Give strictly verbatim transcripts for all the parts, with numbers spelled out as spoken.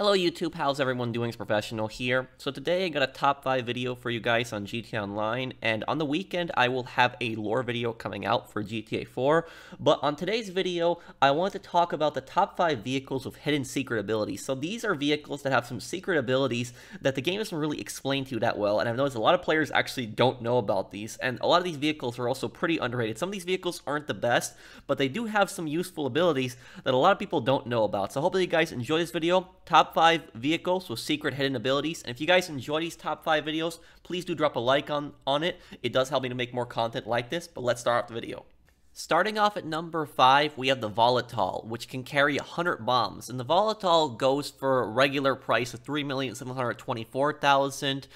Hello YouTube, how's everyone doing? It's Professional here. So today I got a top five video for you guys on G T A Online, and on the weekend I will have a lore video coming out for G T A four, but on today's video I want to talk about the top five vehicles with hidden secret abilities. So these are vehicles that have some secret abilities that the game doesn't really explain to you that well, and I've noticed a lot of players actually don't know about these, and a lot of these vehicles are also pretty underrated. Some of these vehicles aren't the best, but they do have some useful abilities that a lot of people don't know about. So hopefully you guys enjoy this video. Top five vehicles with secret hidden abilities, and if you guys enjoy these top five videos, please do drop a like on, on it. It does help me to make more content like this, but let's start off the video. Starting off at number five, we have the Volatol, which can carry one hundred bombs. And the Volatol goes for a regular price of three million seven hundred twenty-four thousand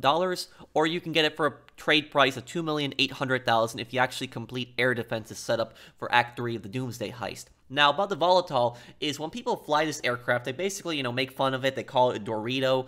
dollars, uh, or you can get it for a trade price of two million eight hundred thousand dollars if you actually complete air defenses set up for Act three of the Doomsday Heist. Now, about the Volatol is when people fly this aircraft, they basically, you know, make fun of it. They call it a Dorito.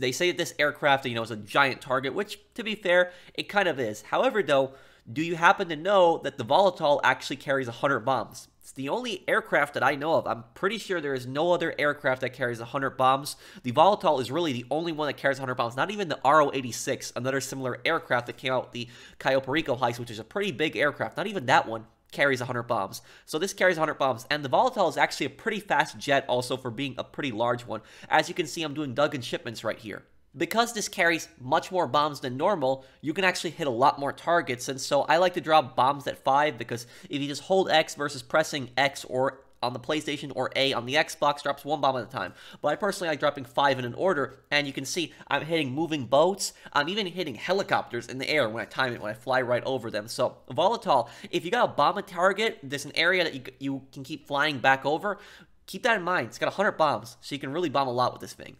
They say that this aircraft, you know, is a giant target, which, to be fair, it kind of is. However, though, do you happen to know that the Volatol actually carries one hundred bombs? It's the only aircraft that I know of. I'm pretty sure there is no other aircraft that carries one hundred bombs. The Volatol is really the only one that carries one hundred bombs. Not even the R O eighty-six, another similar aircraft that came out with the Cayo Perico heist, which is a pretty big aircraft. Not even that one carries one hundred bombs. So this carries one hundred bombs, and the Volatol is actually a pretty fast jet also for being a pretty large one. As you can see, I'm doing Duggan shipments right here. Because this carries much more bombs than normal, you can actually hit a lot more targets, and so I like to drop bombs at five, because if you just hold X versus pressing X or on the PlayStation or A on the Xbox, drops one bomb at a time. But I personally like dropping five in an order, and you can see I'm hitting moving boats. I'm even hitting helicopters in the air when I time it, when I fly right over them. So Volatol, if you got a bomb a target, there's an area that you, you can keep flying back over. Keep that in mind. It's got one hundred bombs, so you can really bomb a lot with this thing.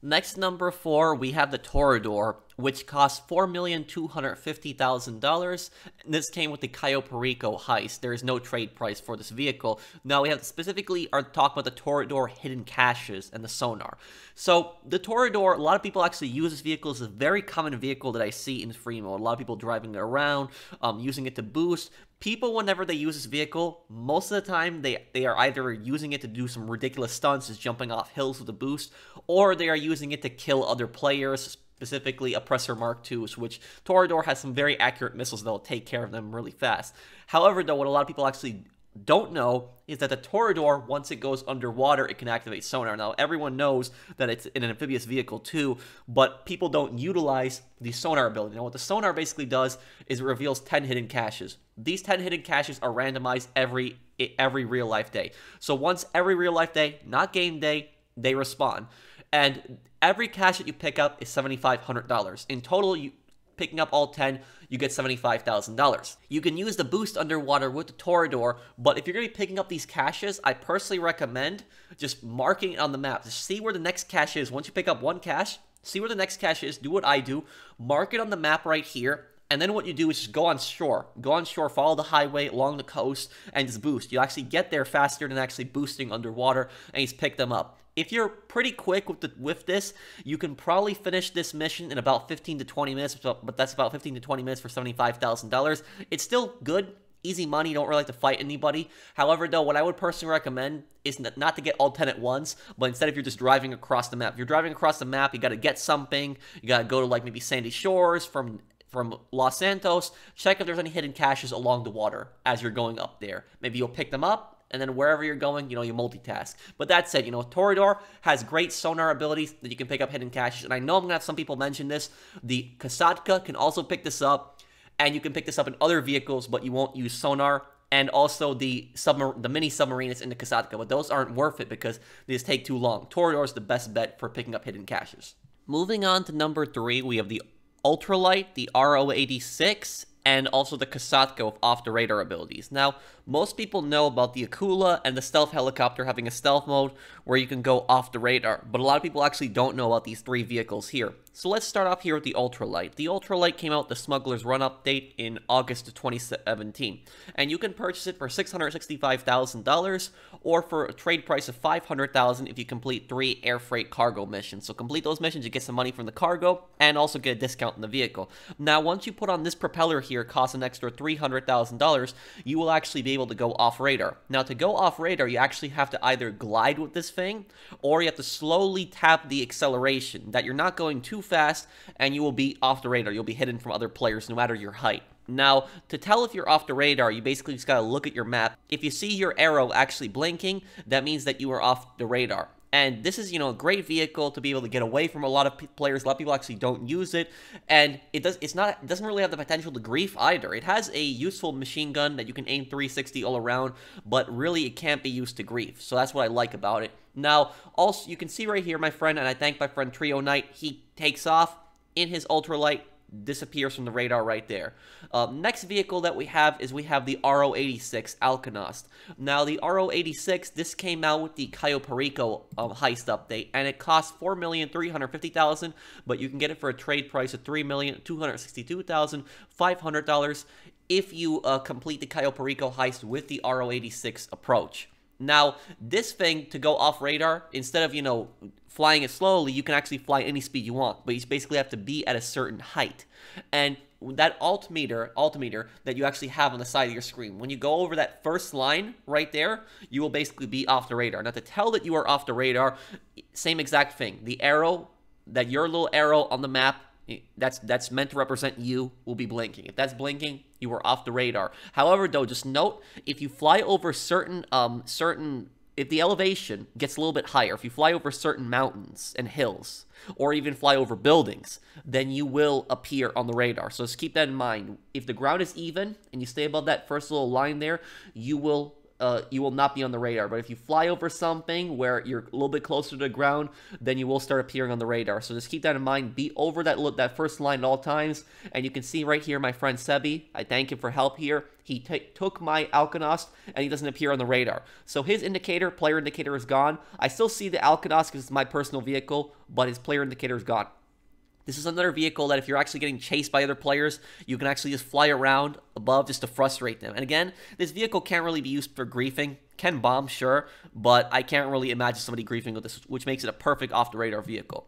Next, number four, we have the Toreador, which costs four million two hundred fifty thousand dollars. This came with the Cayo Perico heist. There is no trade price for this vehicle. Now, we have specifically are talking about the Toreador hidden caches and the sonar. So, the Toreador, a lot of people actually use this vehicle. It's a very common vehicle that I see in free mode. A lot of people driving it around, um, using it to boost. People, whenever they use this vehicle, most of the time they, they are either using it to do some ridiculous stunts, just jumping off hills with a boost, or they are using it to kill other players, specifically Oppressor Mark two, which Toreador has some very accurate missiles that will take care of them really fast. However, though, what a lot of people actually don't know is that the Toreador, once it goes underwater, it can activate sonar. Now, everyone knows that it's an amphibious vehicle too, but people don't utilize the sonar ability. Now, what the sonar basically does is it reveals ten hidden caches. These ten hidden caches are randomized every, every real-life day. So once every real-life day, not game day, they respawn. And every cache that you pick up is seven thousand five hundred dollars. In total, you picking up all ten, you get seventy-five thousand dollars. You can use the boost underwater with the Toreador, but if you're going to be picking up these caches, I personally recommend just marking it on the map. Just see where the next cache is. Once you pick up one cache, see where the next cache is. Do what I do. Mark it on the map right here. And then what you do is just go on shore. Go on shore, follow the highway along the coast, and just boost. You'll actually get there faster than actually boosting underwater, and you just pick them up. If you're pretty quick with, the, with this, you can probably finish this mission in about fifteen to twenty minutes, but that's about fifteen to twenty minutes for seventy-five thousand dollars. It's still good, easy money, you don't really like to fight anybody. However, though, what I would personally recommend is not to get all ten at once, but instead if you're just driving across the map. If you're driving across the map, you gotta get something, you gotta go to like maybe Sandy Shores from... from Los Santos, check if there's any hidden caches along the water as you're going up there. Maybe you'll pick them up, and then wherever you're going, you know, you multitask. But that said, you know, Toreador has great sonar abilities that you can pick up hidden caches, and I know I'm going to have some people mention this. The Kosatka can also pick this up, and you can pick this up in other vehicles, but you won't use sonar. And also the submar the mini submarine is in the Kosatka, but those aren't worth it because they just take too long. Toreador is the best bet for picking up hidden caches. Moving on to number three, we have the Ultralight, the R O eighty-six, and also the Kosatka with off-the-radar abilities. Now, most people know about the Akula and the Stealth Helicopter having a stealth mode where you can go off the radar, but a lot of people actually don't know about these three vehicles here. So let's start off here with the Ultralight. The Ultralight came out with the Smuggler's Run update in August of twenty seventeen, and you can purchase it for six hundred sixty-five thousand dollars or for a trade price of five hundred thousand dollars if you complete three air freight cargo missions. So complete those missions, you get some money from the cargo and also get a discount in the vehicle. Now, once you put on this propeller here, costs an extra three hundred thousand dollars, you will actually be be able to go off radar. Now, to go off radar, you actually have to either glide with this thing, or you have to slowly tap the acceleration, that you're not going too fast, and you will be off the radar. You'll be hidden from other players, no matter your height. Now, to tell if you're off the radar, you basically just gotta look at your map. If you see your arrow actually blinking, that means that you are off the radar. And this is, you know, a great vehicle to be able to get away from a lot of players. A lot of people actually don't use it, and it does. It's not. It doesn't really have the potential to grief either. It has a useful machine gun that you can aim three sixty all around, but really it can't be used to grief. So that's what I like about it. Now, also you can see right here, my friend, and I thank my friend Trio Knight. He takes off in his ultralight, disappears from the radar right there. Uh, next vehicle that we have is we have the R O eighty-six Alkanost. Now the R O eighty-six, this came out with the Cayo Perico um, heist update, and it costs four million three hundred fifty thousand dollars, but you can get it for a trade price of three million two hundred sixty-two thousand five hundred dollars if you uh, complete the Cayo Perico heist with the R O eighty-six approach. Now, this thing, to go off radar, instead of, you know, flying it slowly, you can actually fly any speed you want, but you basically have to be at a certain height. And that altimeter, altimeter that you actually have on the side of your screen, when you go over that first line right there, you will basically be off the radar. Now, to tell that you are off the radar, same exact thing. The arrow, that your little arrow on the map, that's that's meant to represent you, will be blinking. If that's blinking, you are off the radar. However, though, just note, if you fly over certain um certain if the elevation gets a little bit higher, if you fly over certain mountains and hills, or even fly over buildings, then you will appear on the radar. So just keep that in mind. If the ground is even and you stay above that first little line there, you will Uh, you will not be on the radar. But if you fly over something where you're a little bit closer to the ground, then you will start appearing on the radar. So just keep that in mind. Be over that look, that first line at all times. And you can see right here my friend Sebi. I thank him for help here. He took my Alkanost, and he doesn't appear on the radar. So his indicator, player indicator, is gone. I still see the Alkanost because it's my personal vehicle, but his player indicator is gone. This is another vehicle that if you're actually getting chased by other players, you can actually just fly around above just to frustrate them. And again, this vehicle can't really be used for griefing. Can bomb, sure, but I can't really imagine somebody griefing with this, which makes it a perfect off-the-radar vehicle.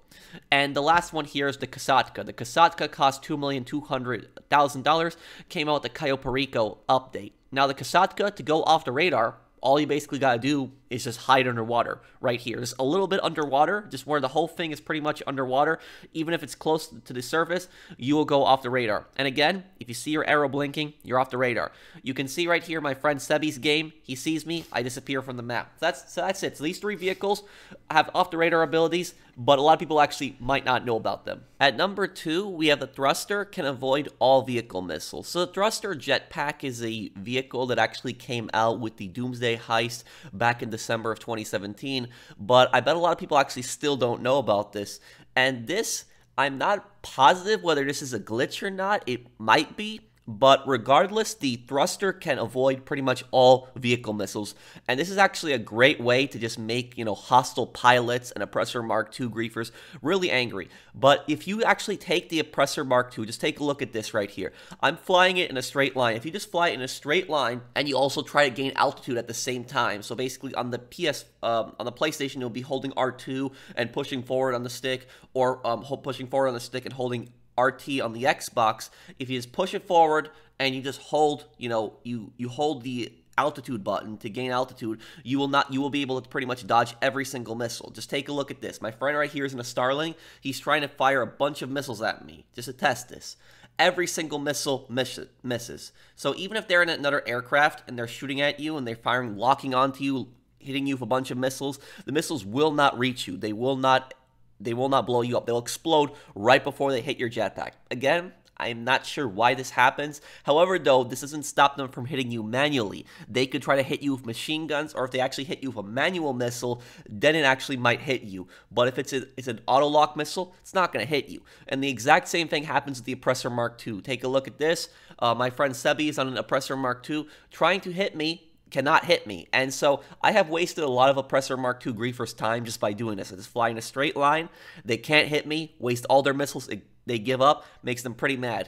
And the last one here is the Kosatka. The Kosatka cost two million two hundred thousand dollars, came out with the Cayo Perico update. Now the Kosatka, to go off the radar, all you basically gotta do is just hide underwater right here. Just a little bit underwater, just where the whole thing is pretty much underwater. Even if it's close to the surface, you will go off the radar. And again, if you see your arrow blinking, you're off the radar. You can see right here my friend Sebi's game. He sees me, I disappear from the map. So that's, so that's it. So these three vehicles have off-the-radar abilities, but a lot of people actually might not know about them. At number two, we have the Thruster, can avoid all vehicle missiles. So the Thruster jetpack is a vehicle that actually came out with the Doomsday heist back in the December of twenty seventeen, but I bet a lot of people actually still don't know about this. And this, I'm not positive whether this is a glitch or not, it might be, but regardless, the Thruster can avoid pretty much all vehicle missiles. And this is actually a great way to just make, you know, hostile pilots and Oppressor Mark two griefers really angry. But if you actually take the Oppressor Mark two, just take a look at this right here. I'm flying it in a straight line. If you just fly it in a straight line and you also try to gain altitude at the same time, so basically on the P S, um, on the PlayStation, you'll be holding R two and pushing forward on the stick, or um, pushing forward on the stick and holding R T on the Xbox. If you just push it forward and you just hold, you know, you you hold the altitude button to gain altitude, you will not, you will be able to pretty much dodge every single missile. Just take a look at this. My friend right here is in a Starling. He's trying to fire a bunch of missiles at me just to test this. Every single missile misses. So even if they're in another aircraft and they're shooting at you and they're firing, locking onto you, hitting you with a bunch of missiles, the missiles will not reach you. They will not. They will not blow you up. They'll explode right before they hit your jetpack. Again, I'm not sure why this happens. However, though, this doesn't stop them from hitting you manually. They could try to hit you with machine guns, or if they actually hit you with a manual missile, then it actually might hit you. But if it's, a, it's an auto-lock missile, it's not going to hit you. And the exact same thing happens with the Oppressor Mark two. Take a look at this. Uh, my friend Sebi is on an Oppressor Mark two trying to hit me. Cannot hit me. And so I have wasted a lot of Oppressor Mark two griefers' time just by doing this. I just fly in a straight line. They can't hit me. Waste all their missiles. They give up. Makes them pretty mad.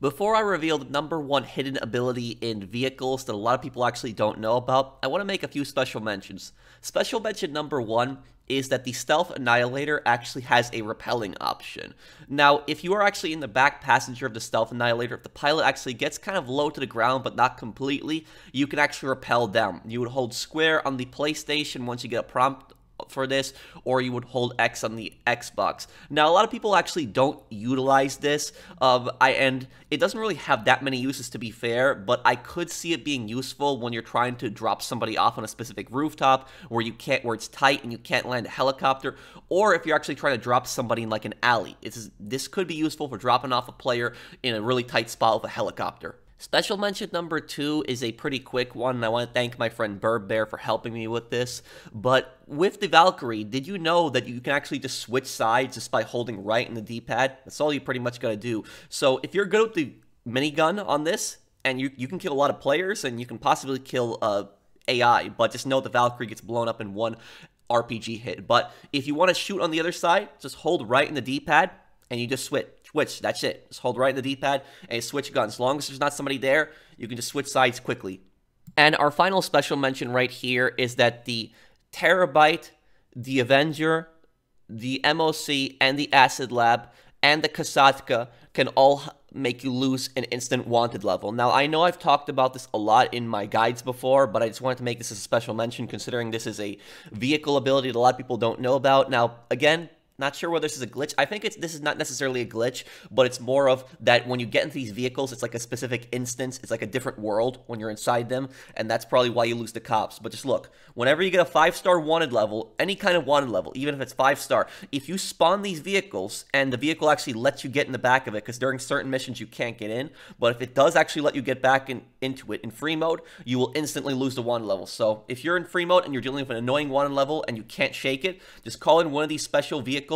Before I reveal the number one hidden ability in vehicles that a lot of people actually don't know about, I want to make a few special mentions. Special mention number one is that the Stealth Annihilator actually has a rappelling option. Now, if you are actually in the back passenger of the Stealth Annihilator, if the pilot actually gets kind of low to the ground but not completely, you can actually rappel down. You would hold square on the PlayStation once you get a prompt for this, or you would hold X on the Xbox. Now, a lot of people actually don't utilize this, um, I, and it doesn't really have that many uses to be fair, but I could see it being useful when you're trying to drop somebody off on a specific rooftop where you can't, where it's tight and you can't land a helicopter, or if you're actually trying to drop somebody in like an alley. It's, this could be useful for dropping off a player in a really tight spot with a helicopter. Special mention number two is a pretty quick one, and I want to thank my friend Burb Bear for helping me with this, but with the Valkyrie, did you know that you can actually just switch sides just by holding right in the D-pad? That's all you pretty much gotta do. So if you're good with the minigun on this, and you, you can kill a lot of players, and you can possibly kill uh, A I, but just know the Valkyrie gets blown up in one R P G hit. But if you want to shoot on the other side, just hold right in the D-pad, and you just switch. Switch, that's it. Just hold right in the D-pad and switch guns. As long as there's not somebody there, you can just switch sides quickly. And our final special mention right here is that the Terabyte, the Avenger, the M O C, and the Acid Lab, and the Kosatka can all make you lose an instant wanted level. Now, I know I've talked about this a lot in my guides before, but I just wanted to make this a special mention considering this is a vehicle ability that a lot of people don't know about. Now, again, not sure whether this is a glitch. I think it's this is not necessarily a glitch, but it's more of that when you get into these vehicles, it's like a specific instance. It's like a different world when you're inside them, and that's probably why you lose the cops. But just look, whenever you get a five-star wanted level, any kind of wanted level, even if it's five-star, if you spawn these vehicles and the vehicle actually lets you get in the back of it, because during certain missions you can't get in, but if it does actually let you get back in, into it in free mode, you will instantly lose the wanted level. So if you're in free mode and you're dealing with an annoying wanted level and you can't shake it, just call in one of these special vehicles,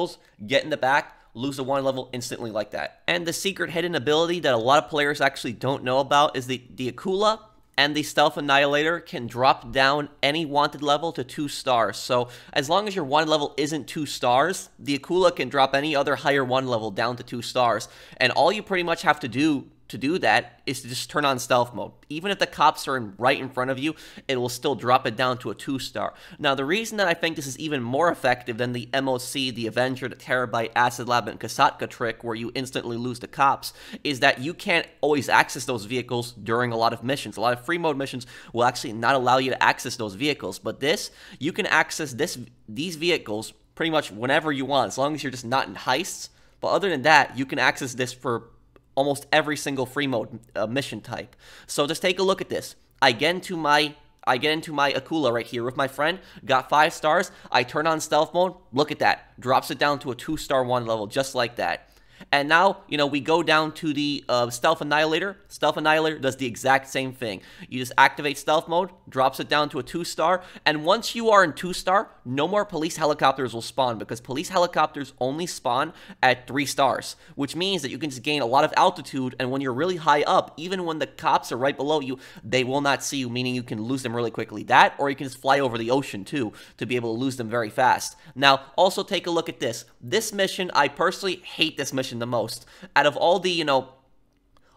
get in the back, lose the wanted level instantly like that. And the secret hidden ability that a lot of players actually don't know about is the, the Akula and the Stealth Annihilator can drop down any wanted level to two stars. So as long as your wanted level isn't two stars, the Akula can drop any other higher wanted level down to two stars. And all you pretty much have to do to do that is to just turn on stealth mode. Even if the cops are in, right in front of you, it will still drop it down to a two-star. Now, the reason that I think this is even more effective than the M O C, the Avenger, the Terabyte, Acid Lab, and Kosatka trick where you instantly lose the cops is that you can't always access those vehicles during a lot of missions. A lot of free mode missions will actually not allow you to access those vehicles, but this, you can access this these vehicles pretty much whenever you want, as long as you're just not in heists. But other than that, you can access this for almost every single free mode uh, mission type. So just take a look at this. I get into my I get into my Akula right here with my friend, got five stars, I turn on stealth mode, look at that, drops it down to a two-star one level, just like that. And now, you know, we go down to the uh, Stealth Annihilator. Stealth Annihilator does the exact same thing. You just activate stealth mode, drops it down to a two-star, and once you are in two-star, no more police helicopters will spawn because police helicopters only spawn at three stars, which means that you can just gain a lot of altitude, and when you're really high up, even when the cops are right below you, they will not see you, meaning you can lose them really quickly. That, or you can just fly over the ocean, too, to be able to lose them very fast. Now, also take a look at this. This mission, I personally hate this mission the most out of all the you know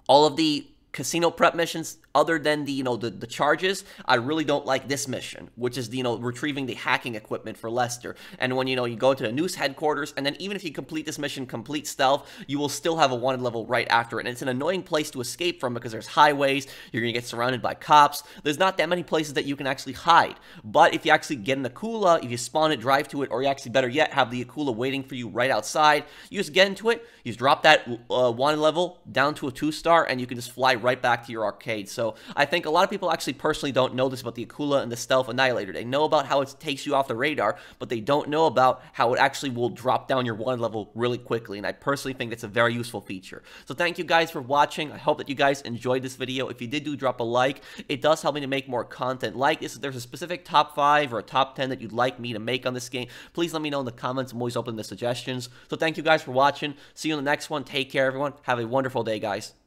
all of the casino prep missions other than the you know the, the charges. I really don't like this mission, which is the, you know retrieving the hacking equipment for Lester. And when you know you go to the Noose headquarters, and then even if you complete this mission, complete stealth, you will still have a wanted level right after it. And it's an annoying place to escape from because there's highways, you're gonna get surrounded by cops, there's not that many places that you can actually hide. But if you actually get an Akula, if you spawn it, drive to it, or you actually better yet have the Akula waiting for you right outside, you just get into it, you just drop that uh, wanted level down to a two-star, and you can just fly right back to your arcade. So I think a lot of people actually personally don't know this about the Akula and the Stealth Annihilator. They know about how it takes you off the radar, but they don't know about how it actually will drop down your wanted level really quickly, and I personally think it's a very useful feature. So thank you guys for watching. I hope that you guys enjoyed this video. If you did, do drop a like. It does help me to make more content like this. If there's a specific top five or a top ten that you'd like me to make on this game, please let me know in the comments. I'm always open to suggestions. So thank you guys for watching. See you in the next one. Take care, everyone. Have a wonderful day, guys.